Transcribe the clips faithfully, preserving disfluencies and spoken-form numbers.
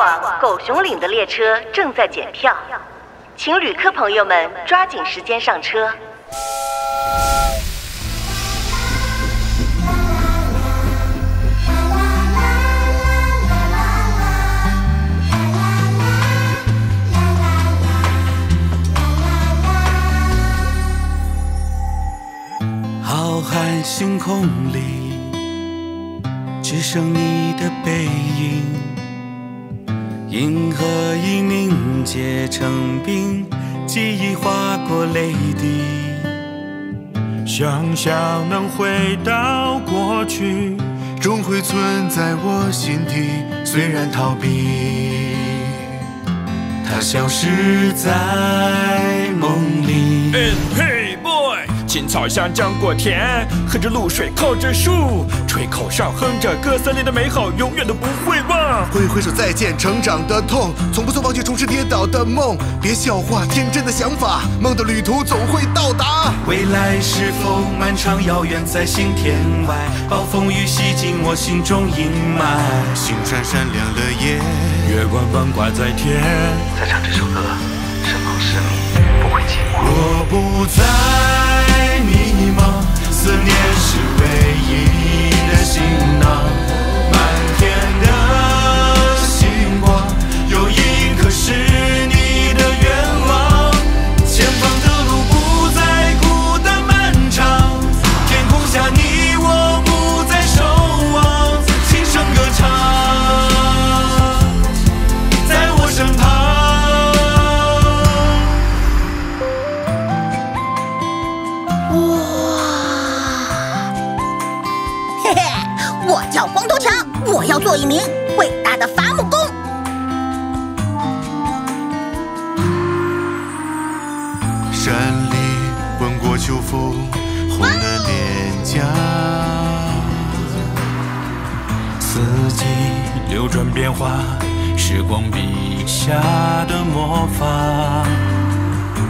往狗熊岭的列车正在检票，请旅客朋友们抓紧时间上车。 浩瀚星空里，只剩你的背影。银河已凝结成冰，记忆划过泪滴。想象能回到过去，终会存在我心底。虽然逃避，它消失在梦里。嗯 青草香，浆果甜，喝着露水，靠着树，吹口哨，哼着歌，森林的美好永远都不会忘。挥挥手，再见，成长的痛，从不曾忘记重拾跌倒的梦。别笑话天真的想法，梦的旅途总会到达。未来是否漫长遥远，在心田外，暴风雨洗净我心中阴霾。星闪闪亮了夜，月光弯挂在天。再唱这首歌，是梦是你，不会寂寞。我不在。 迷茫，思念是唯一的行囊。满天的星光，有一颗是你的愿望。前方的路不再孤单漫长，天空下你我不再守望。轻声歌唱，在我身旁。 我叫光头强，我要做一名伟大的伐木工。山里吻过秋风，红了脸颊。四季流转变化，时光笔下的魔法。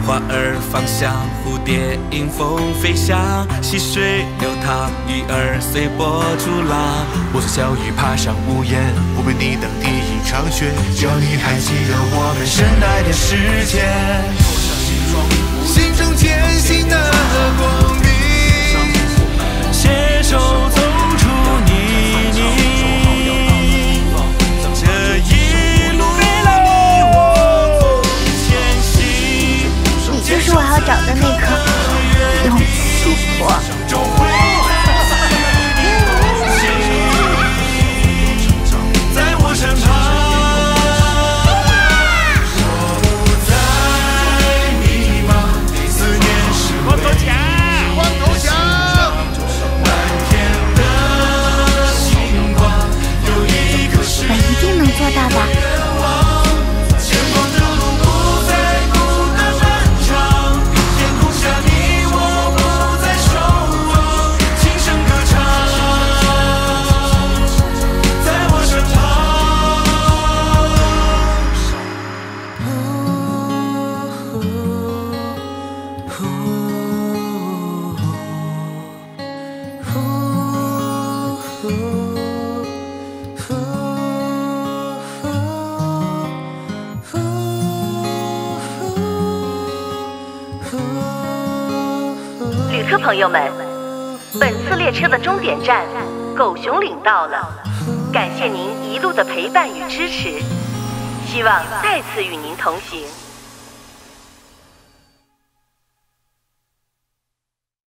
花儿芳香，蝴蝶迎风飞翔，溪水流淌，鱼儿随波逐浪。我从小雨爬上屋檐，我为你挡第一场雪。只要你还记得我们深爱的世界，心中坚信的光明，携手走出泥泞。这一路你我前行。你就是我要找的那颗永不复活。 旅客朋友们，本次列车的终点站狗熊岭到了，感谢您一路的陪伴与支持，希望再次与您同行。